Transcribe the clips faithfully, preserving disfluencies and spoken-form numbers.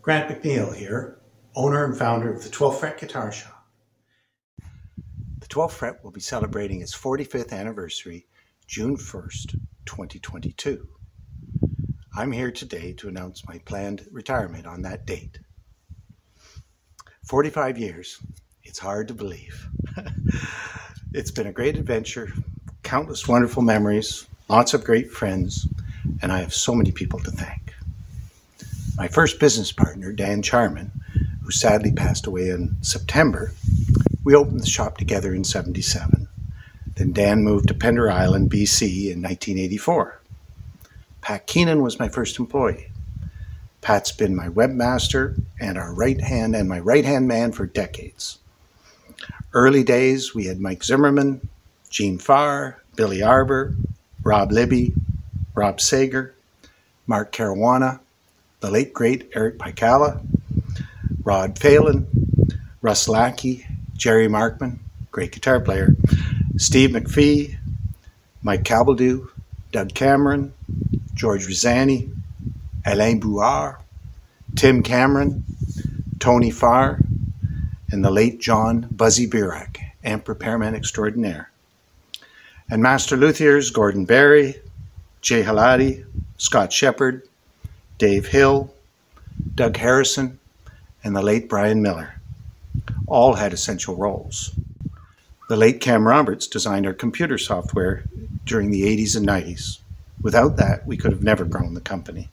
Grant MacNeill here, owner and founder of the Twelfth Fret Guitar Shop. The Twelfth Fret will be celebrating its forty-fifth anniversary June first, twenty twenty-two. I'm here today to announce my planned retirement on that date. forty-five years, it's hard to believe. It's been a great adventure, countless wonderful memories, lots of great friends, and I have so many people to thank. My first business partner, Dan Charman, who sadly passed away in September, we opened the shop together in seventy-seven. Then Dan moved to Pender Island, B C in nineteen eighty-four. Pat Keenan was my first employee. Pat's been my webmaster and our right hand and my right hand man for decades. Early days, we had Mike Zimmerman, Jean Farr, Billy Arbour, Rob Libby, Rob Sagar, Mark Caruana, the late great Eric Pykala, Rod Phelan, Russ Lackey, Gerry Markman, great guitar player, Steve McPhee, Mike Cabeldu, Doug Cameron, George Rizanyi, Alain Brouard, Tim Cameron, Tony Farr, and the late John Buzzy Burak, amp repairman extraordinaire. And master luthiers Gordon Barry, Jay Hlady, Scott Sheppard, Dave Hill, Doug Harrison, and the late Brian Miller. All had essential roles. The late Cam Roberts designed our computer software during the eighties and nineties. Without that, we could have never grown the company.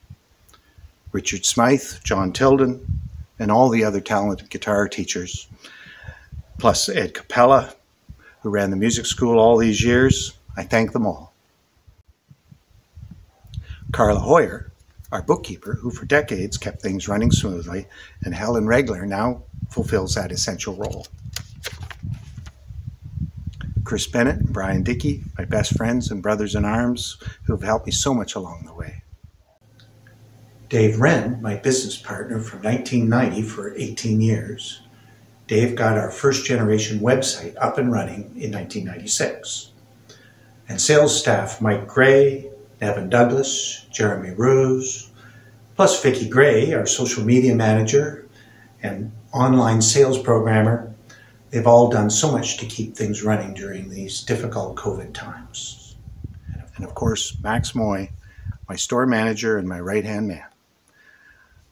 Richard Smyth, John Tilden, and all the other talented guitar teachers, plus Ed Capella, who ran the music school all these years, I thank them all. Carla Hoyer, our bookkeeper, who for decades kept things running smoothly, and Helen Regler now fulfills that essential role. Chris Bennett and Brian Dickey, my best friends and brothers in arms, who have helped me so much along the way. Dave Wren, my business partner from nineteen ninety for eighteen years. Dave got our first generation website up and running in nineteen ninety-six. And sales staff Mike Gray, Evan Douglas, Jeremy Ruse, plus Vicki Gray, our social media manager and online sales programmer. They've all done so much to keep things running during these difficult COVID times. And of course, Max Moy, my store manager and my right-hand man.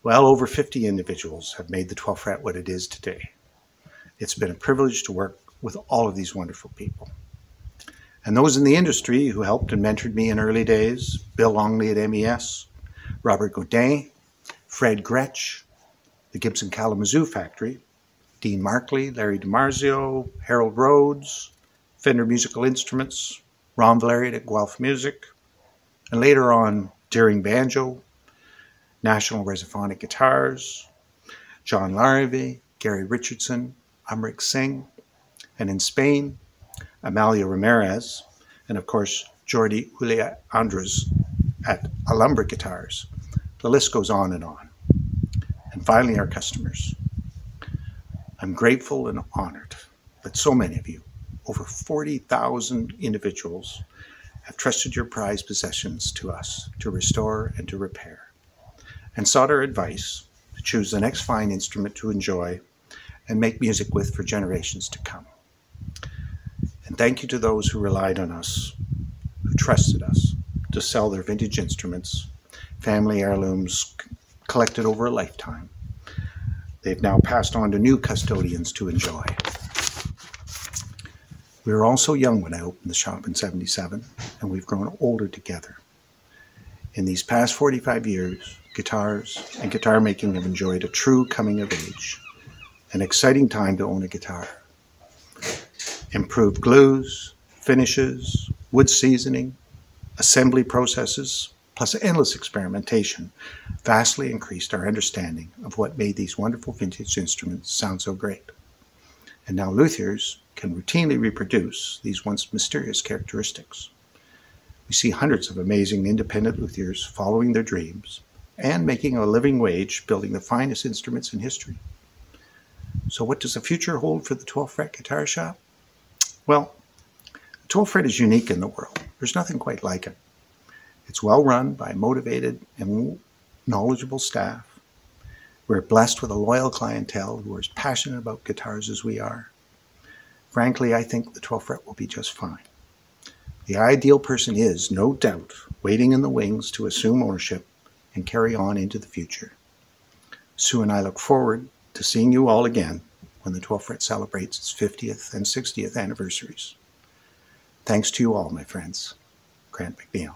Well over fifty individuals have made the Twelfth Fret what it is today. It's been a privilege to work with all of these wonderful people. And those in the industry who helped and mentored me in early days, Bill Longley at M E S, Robert Godin, Fred Gretsch, the Gibson Kalamazoo factory, Dean Markley, Larry DiMarzio, Harold Rhodes, Fender Musical Instruments, Ron Valeriot at Guelph Music, and later on, Deering Banjo, National Resophonic Guitars, John Larrivee, Gary Richardson, Amrik Singh, and in Spain, Amalio Ramirez, and of course, Jordi Julia Andres at Alhambra Guitars. The list goes on and on. And finally, our customers. I'm grateful and honored that so many of you, over forty thousand individuals, have trusted your prized possessions to us to restore and to repair, and sought our advice to choose the next fine instrument to enjoy and make music with for generations to come. And thank you to those who relied on us, who trusted us to sell their vintage instruments, family heirlooms collected over a lifetime. They've now passed on to new custodians to enjoy. We were all so young when I opened the shop in seventy-seven, and we've grown older together. In these past forty-five years, guitars and guitar making have enjoyed a true coming of age, an exciting time to own a guitar. Improved glues, finishes, wood seasoning, assembly processes, plus endless experimentation, vastly increased our understanding of what made these wonderful vintage instruments sound so great. And now luthiers can routinely reproduce these once mysterious characteristics. We see hundreds of amazing independent luthiers following their dreams and making a living wage building the finest instruments in history. So what does the future hold for the Twelfth Fret Guitar Shop? Well, the Twelfth Fret is unique in the world. There's nothing quite like it. It's well run by motivated and knowledgeable staff. We're blessed with a loyal clientele who are as passionate about guitars as we are. Frankly, I think the twelfth fret will be just fine. The ideal person is, no doubt, waiting in the wings to assume ownership and carry on into the future. Sue and I look forward to seeing you all again when the twelfth fret celebrates its fiftieth and sixtieth anniversaries. Thanks to you all, my friends. Grant MacNeill.